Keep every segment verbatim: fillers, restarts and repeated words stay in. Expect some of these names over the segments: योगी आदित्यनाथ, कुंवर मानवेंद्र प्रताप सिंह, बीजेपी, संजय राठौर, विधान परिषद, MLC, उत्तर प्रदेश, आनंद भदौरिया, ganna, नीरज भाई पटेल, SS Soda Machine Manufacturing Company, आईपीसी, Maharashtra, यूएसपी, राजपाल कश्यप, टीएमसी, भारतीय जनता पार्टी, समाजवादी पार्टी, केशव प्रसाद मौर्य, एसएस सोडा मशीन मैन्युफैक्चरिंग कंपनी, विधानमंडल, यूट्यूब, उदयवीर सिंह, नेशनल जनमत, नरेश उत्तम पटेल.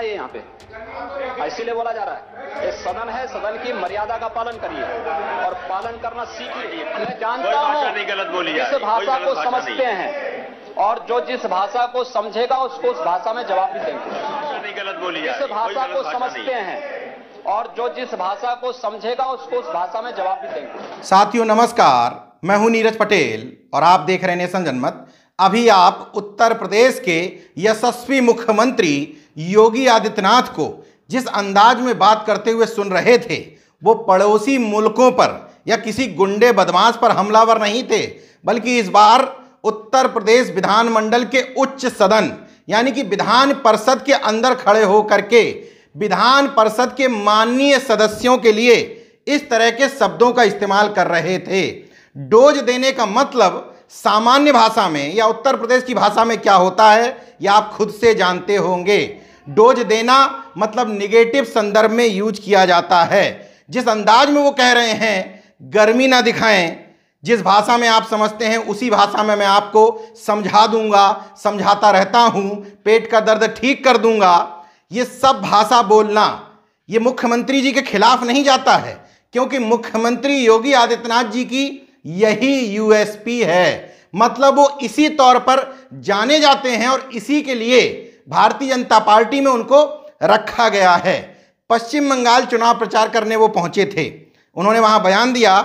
देखा है यहाँ पे, इसीलिए बोला जा रहा है ये सदन है, सदन की मर्यादा का पालन करिए और पालन करना सीखिए। मैं जानता हूँ जिस भाषा को समझते हैं और जो जिस भाषा को समझेगा उसको उस भाषा में जवाब भी देंगे। गलत बोली जिस भाषा को समझते हैं और जो जिस भाषा को समझेगा उसको उस भाषा में जवाब भी देंगे। साथियों नमस्कार, मैं हूं नीरज पटेल और आप देख रहे हैं नेशनल जनमत। अभी आप उत्तर प्रदेश के यशस्वी मुख्यमंत्री योगी आदित्यनाथ को जिस अंदाज में बात करते हुए सुन रहे थे, वो पड़ोसी मुल्कों पर या किसी गुंडे बदमाश पर हमलावर नहीं थे, बल्कि इस बार उत्तर प्रदेश विधानमंडल के उच्च सदन यानी कि विधान परिषद के अंदर खड़े होकर के विधान परिषद के माननीय सदस्यों के लिए इस तरह के शब्दों का इस्तेमाल कर रहे थे। डोज देने का मतलब सामान्य भाषा में या उत्तर प्रदेश की भाषा में क्या होता है या आप खुद से जानते होंगे। डोज देना मतलब निगेटिव संदर्भ में यूज किया जाता है। जिस अंदाज में वो कह रहे हैं गर्मी ना दिखाएं, जिस भाषा में आप समझते हैं उसी भाषा में मैं आपको समझा दूंगा, समझाता रहता हूं, पेट का दर्द ठीक कर दूंगा, ये सब भाषा बोलना ये मुख्यमंत्री जी के खिलाफ नहीं जाता है, क्योंकि मुख्यमंत्री योगी आदित्यनाथ जी की यही यूएसपी है। मतलब वो इसी तौर पर जाने जाते हैं और इसी के लिए भारतीय जनता पार्टी में उनको रखा गया है। पश्चिम बंगाल चुनाव प्रचार करने वो पहुंचे थे, उन्होंने वहां बयान दिया,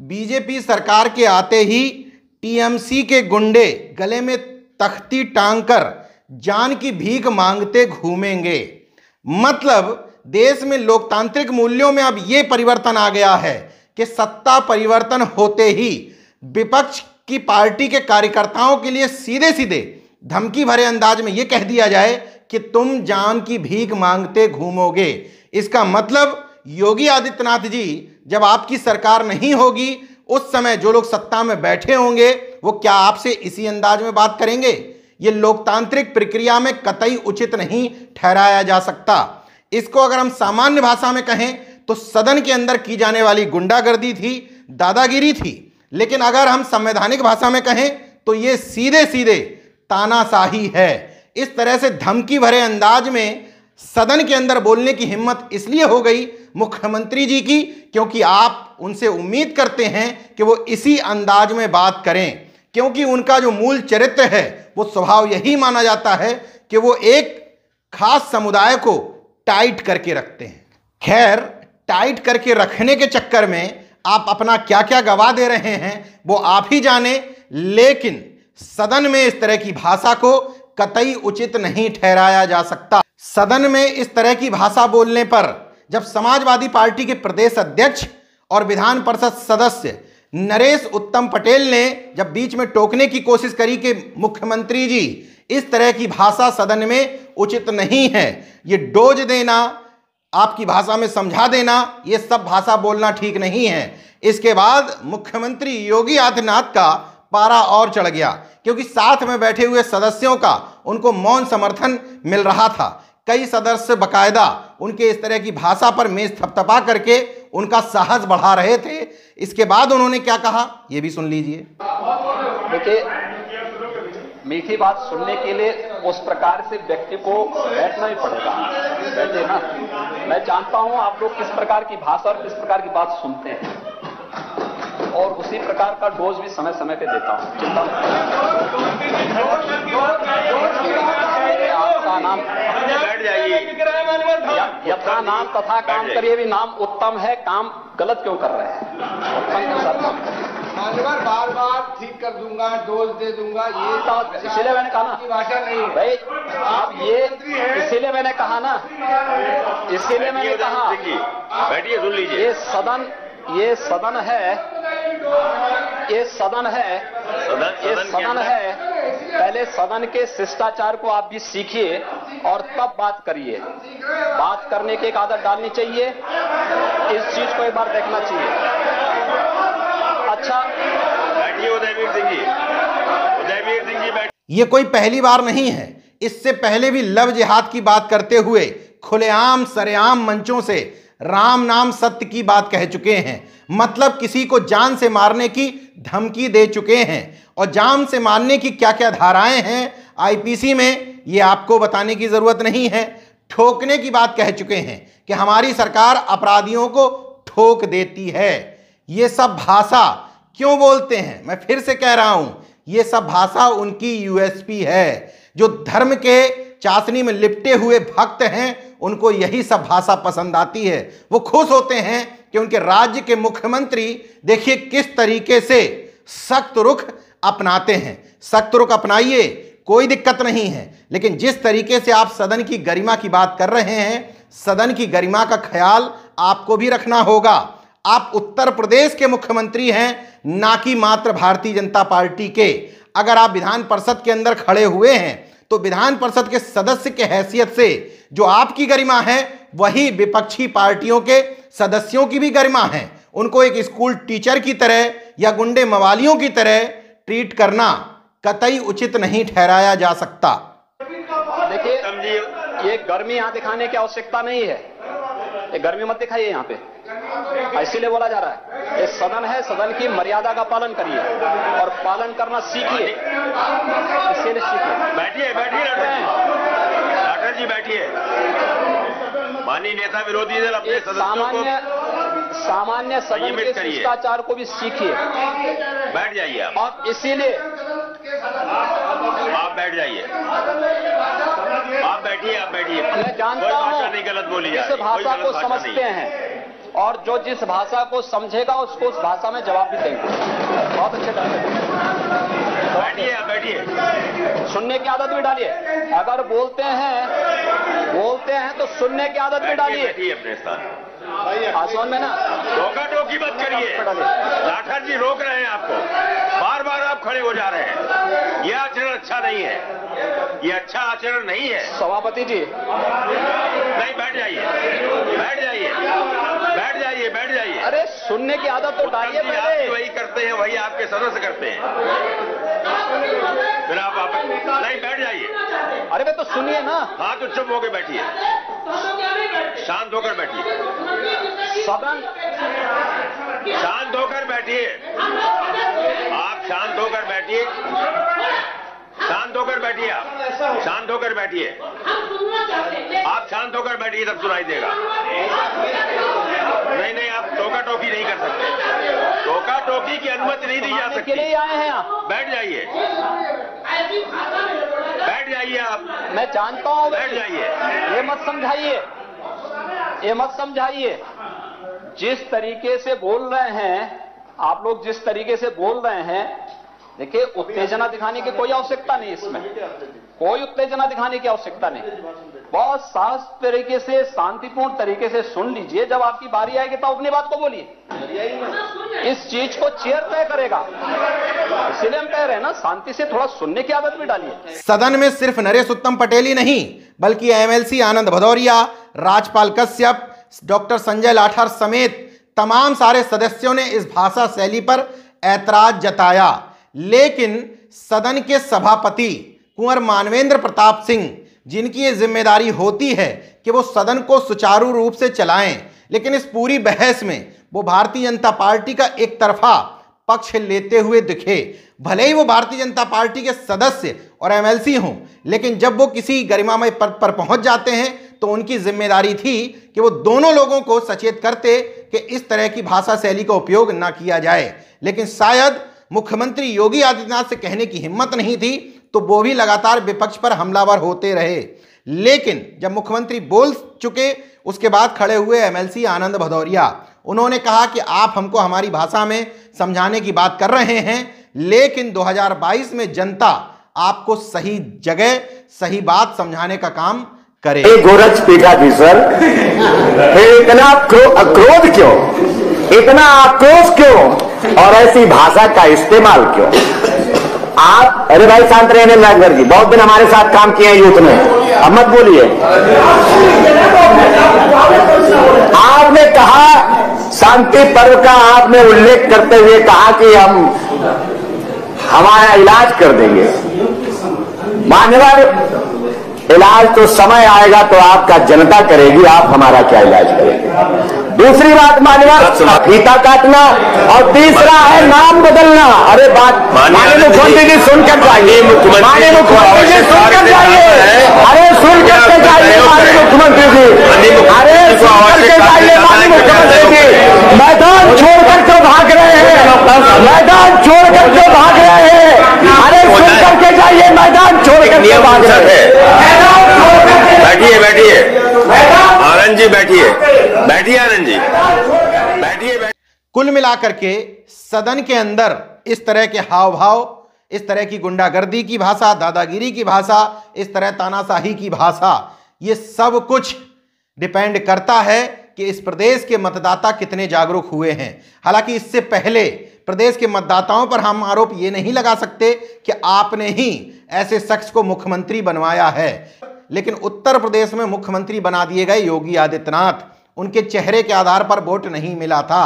बीजेपी सरकार के आते ही टीएमसी के गुंडे गले में तख्ती टांग कर जान की भीख मांगते घूमेंगे। मतलब देश में लोकतांत्रिक मूल्यों में अब ये परिवर्तन आ गया है कि सत्ता परिवर्तन होते ही विपक्ष की पार्टी के कार्यकर्ताओं के लिए सीधे सीधे धमकी भरे अंदाज में ये कह दिया जाए कि तुम जान की भीख मांगते घूमोगे। इसका मतलब योगी आदित्यनाथ जी जब आपकी सरकार नहीं होगी उस समय जो लोग सत्ता में बैठे होंगे वो क्या आपसे इसी अंदाज में बात करेंगे? ये लोकतांत्रिक प्रक्रिया में कतई उचित नहीं ठहराया जा सकता। इसको अगर हम सामान्य भाषा में कहें तो सदन के अंदर की जाने वाली गुंडागर्दी थी, दादागिरी थी। लेकिन अगर हम संवैधानिक भाषा में कहें तो ये सीधे सीधे तानाशाही है। इस तरह से धमकी भरे अंदाज में सदन के अंदर बोलने की हिम्मत इसलिए हो गई मुख्यमंत्री जी की क्योंकि आप उनसे उम्मीद करते हैं कि वो इसी अंदाज में बात करें, क्योंकि उनका जो मूल चरित्र है वो स्वभाव यही माना जाता है कि वो एक खास समुदाय को टाइट करके रखते हैं। खैर, टाइट करके रखने के चक्कर में आप अपना क्या क्या गवा दे रहे हैं वो आप ही जाने, लेकिन सदन में इस तरह की भाषा को कतई उचित नहीं ठहराया जा सकता। सदन में इस तरह की भाषा बोलने पर जब समाजवादी पार्टी के प्रदेश अध्यक्ष और विधान परिषद सदस्य नरेश उत्तम पटेल ने जब बीच में टोकने की कोशिश करी कि मुख्यमंत्री जी इस तरह की भाषा सदन में उचित नहीं है, ये डोज देना, आपकी भाषा में समझा देना, ये सब भाषा बोलना ठीक नहीं है, इसके बाद मुख्यमंत्री योगी आदित्यनाथ का पारा और चढ़ गया, क्योंकि साथ में बैठे हुए सदस्यों का उनको मौन समर्थन मिल रहा था। कई सदस्य बकायदा उनके इस तरह की भाषा पर मेज थपथपा करके उनका साहस बढ़ा रहे थे। इसके बाद उन्होंने क्या कहा ये भी सुन लीजिए। देखिए, मीठी बात सुनने के लिए उस प्रकार से व्यक्ति को बैठना ही पड़ेगा। बैठे ना, मैं जानता हूं आप लोग किस प्रकार की भाषा और किस प्रकार की बात सुनते हैं और उसी प्रकार का डोज भी समय समय पर देता हूँ। अपना नाम तथा काम करिए भी नाम उत्तम है, काम गलत क्यों कर रहे हैं? बार बार ठीक कर दूंगा, डोज दे दूंगा, ये इसीलिए मैंने कहा ना भाषा नहीं भाई आप ये, इसीलिए मैंने कहा ना, इसीलिए मैंने कहा बैठिए सुन लीजिए। ये सदन ये सदन है ये सदन है ये सदन है पहले सदन के शिष्टाचार को आप भी सीखिए और तब बात करिए। बात करने की एक आदत डालनी चाहिए, इस चीज को एक बार देखना चाहिए। अच्छा बैठिए उदयवीर सिंह जी, उदयवीर सिंह जी बैठिए। ये कोई पहली बार नहीं है, इससे पहले भी लव जिहाद की बात करते हुए खुलेआम सरेआम मंचों से राम नाम सत्य की बात कह चुके हैं। मतलब किसी को जान से मारने की धमकी दे चुके हैं और जान से मारने की क्या क्या धाराएं हैं आईपीसी में ये आपको बताने की जरूरत नहीं है। ठोकने की बात कह चुके हैं कि हमारी सरकार अपराधियों को ठोक देती है। ये सब भाषा क्यों बोलते हैं? मैं फिर से कह रहा हूं, ये सब भाषा उनकी यूएसपी है। जो धर्म के चाशनी में लिपटे हुए भक्त हैं उनको यही सब भाषा पसंद आती है। वो खुश होते हैं कि उनके राज्य के मुख्यमंत्री देखिए किस तरीके से सख्त रुख अपनाते हैं। सख्त रुख अपनाइए, कोई दिक्कत नहीं है, लेकिन जिस तरीके से आप सदन की गरिमा की बात कर रहे हैं, सदन की गरिमा का ख्याल आपको भी रखना होगा। आप उत्तर प्रदेश के मुख्यमंत्री हैं, ना कि मात्र भारतीय जनता पार्टी के। अगर आप विधान परिषद के अंदर खड़े हुए हैं तो विधान परिषद के सदस्य के हैसियत से जो आपकी गरिमा है वही विपक्षी पार्टियों के सदस्यों की भी गरिमा है। उनको एक स्कूल टीचर की तरह या गुंडे मवालियों की तरह ट्रीट करना कतई उचित नहीं ठहराया जा सकता। देखिए, ये गर्मी यहाँ दिखाने की आवश्यकता नहीं है, ये गर्मी मत दिखाइए यहाँ पे, इसीलिए बोला जा रहा है ये सदन है, सदन की मर्यादा का पालन करिए और पालन करना सीखिए, इसीलिए सीखिए। बैठिए बैठिए राठौर जी, बैठिए। माननीय नेता विरोधी दल अपने सदस्यों को सामान्य सदन के शिष्टाचार को भी सीखिए। बैठ जाइए आप, और इसीलिए आप बैठ जाइए, आप बैठिए, आप बैठिए। मैं जानता हूँ जिस भाषा को समझते हैं और जो जिस भाषा को समझेगा उसको उस भाषा में जवाब भी देंगे। बहुत अच्छे ढंग से बैठिए, आप बैठिए। सुनने की आदत भी डालिए, अगर बोलते हैं बोलते हैं तो सुनने की आदत भी डालिए अपने साथ। आसमान में ना टोका टोकी मत करिए। राठौर जी रोक रहे हैं आपको, बार बार आप खड़े हो जा रहे हैं। यह आचरण अच्छा नहीं है, ये अच्छा आचरण नहीं है। सभापति जी नहीं, बैठ जाइए बैठ जाइए बैठ जाइए बैठ जाइए। अरे सुनने की आदत तो डालिए। वही करते हैं, वही आपके सदस्य करते हैं। फिर आप नहीं, बैठ जाइए। अरे भाई तो सुनिए ना। हाँ तो चुप होकर बैठिए, शांत होकर बैठिए, सदन शांत होकर बैठिए, आप शांत होकर बैठिए, शांत होकर बैठिए आप, शांत होकर बैठिए आप, शांत होकर बैठिए तब सुनाई देगा। नहीं नहीं, आप टोका टोकी नहीं कर सकते, टोका टोकी की अनुमति नहीं दी जा सकती। आए हैं आप, बैठ जाइए बैठ जाइए आप। मैं जानता हूँ, बैठ जाइए। ये मत समझाइए, ये मत समझाइए। जिस तरीके से बोल रहे हैं आप लोग, जिस तरीके से बोल रहे हैं, देखिए उत्तेजना दिखाने की कोई आवश्यकता नहीं, इसमें कोई उत्तेजना दिखाने की आवश्यकता नहीं। बहुत साहस तरीके से, शांतिपूर्ण तरीके से सुन लीजिए। जब आपकी बारी आएगी तब अपनी बात को बोलिए। इस चीज को चेयर तय करेगा, इसीलिए हम कह रहे हैं ना, शांति से थोड़ा सुनने की आदत भी डालिए। सदन में सिर्फ नरेश उत्तम पटेल ही नहीं बल्कि एमएलसी आनंद भदौरिया, राजपाल कश्यप, डॉक्टर संजय राठौर समेत तमाम सारे सदस्यों ने इस भाषा शैली पर ऐतराज जताया, लेकिन सदन के सभापति कुंवर मानवेंद्र प्रताप सिंह, जिनकी ये जिम्मेदारी होती है कि वो सदन को सुचारू रूप से चलाएं, लेकिन इस पूरी बहस में वो भारतीय जनता पार्टी का एक तरफा पक्ष लेते हुए दिखे। भले ही वो भारतीय जनता पार्टी के सदस्य और एमएलसी हों, लेकिन जब वो किसी गरिमामय पद पर पहुंच जाते हैं तो उनकी जिम्मेदारी थी कि वो दोनों लोगों को सचेत करते कि इस तरह की भाषा शैली का उपयोग ना किया जाए। लेकिन शायद मुख्यमंत्री योगी आदित्यनाथ से कहने की हिम्मत नहीं थी, तो वो भी लगातार विपक्ष पर हमलावर होते रहे। लेकिन जब मुख्यमंत्री बोल चुके उसके बाद खड़े हुए एमएलसी आनंद भदौरिया, उन्होंने कहा कि आप हमको हमारी भाषा में समझाने की बात कर रहे हैं, लेकिन दो हज़ार बाईस में जनता आपको सही जगह सही बात समझाने का काम करे। गोरज पीठाधीश्वर, इतना क्रोध क्यों, इतना आक्रोश क्यों और ऐसी भाषा का इस्तेमाल क्यों आप? अरे भाई शांत रहने नागर जी, बहुत दिन हमारे साथ काम किया है यूथ में, अब मत बोलिए। आपने कहा शांति पर्व का आपने उल्लेख करते हुए कहा कि हम हमारा इलाज कर देंगे। मान्यवर, इलाज तो समय आएगा तो आपका जनता करेगी, आप हमारा क्या इलाज करेंगे। दूसरी बात मान्यवर, फीता काटना, और तीसरा है नाम बदलना। अरे बात माननीय मुख्यमंत्री जी सुनकर जाइए, माननीय मुख्यमंत्री जी सुनकर जाइए। अरे सुन के चाहिए माननीय मुख्यमंत्री जी, अरे सुन के चाहिए माननीय मुख्यमंत्री जी। मैदान छोड़कर क्यों भाग रहे हैं, मैदान छोड़कर क्यों भाग रहे हैं, अरे सुन करके जाइए, मैदान छोड़कर क्यों भाग रहे हैं। बैठिए बैठिए आनंद जी, बैठिए बैठिए आनंद जी, बैठिए। कुल मिलाकर के सदन के अंदर इस तरह के हाव भाव, इस तरह की गुंडागर्दी की भाषा, दादागिरी की भाषा, इस तरह तानाशाही की भाषा, ये सब कुछ डिपेंड करता है कि इस प्रदेश के मतदाता कितने जागरूक हुए हैं। हालांकि इससे पहले प्रदेश के मतदाताओं पर हम आरोप ये नहीं लगा सकते कि आपने ही ऐसे शख्स को मुख्यमंत्री बनवाया है, लेकिन उत्तर प्रदेश में मुख्यमंत्री बना दिए गए योगी आदित्यनाथ, उनके चेहरे के आधार पर वोट नहीं मिला था,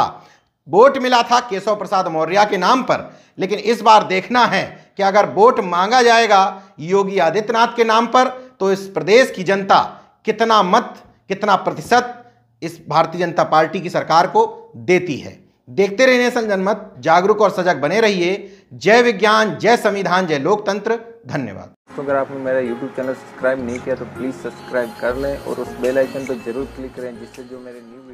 वोट मिला था केशव प्रसाद मौर्य के नाम पर। लेकिन इस बार देखना है कि अगर वोट मांगा जाएगा योगी आदित्यनाथ के नाम पर तो इस प्रदेश की जनता कितना मत, कितना प्रतिशत इस भारतीय जनता पार्टी की सरकार को देती है। देखते रहिए नेशनल जनमत, जागरूक और सजग बने रहिए। जय विज्ञान, जय संविधान, जय लोकतंत्र। धन्यवाद। तो अगर आपने मेरा यूट्यूब चैनल सब्सक्राइब नहीं किया तो प्लीज़ सब्सक्राइब कर लें और उस बेल आइकन पर जरूर क्लिक करें, जिससे जो मेरे न्यू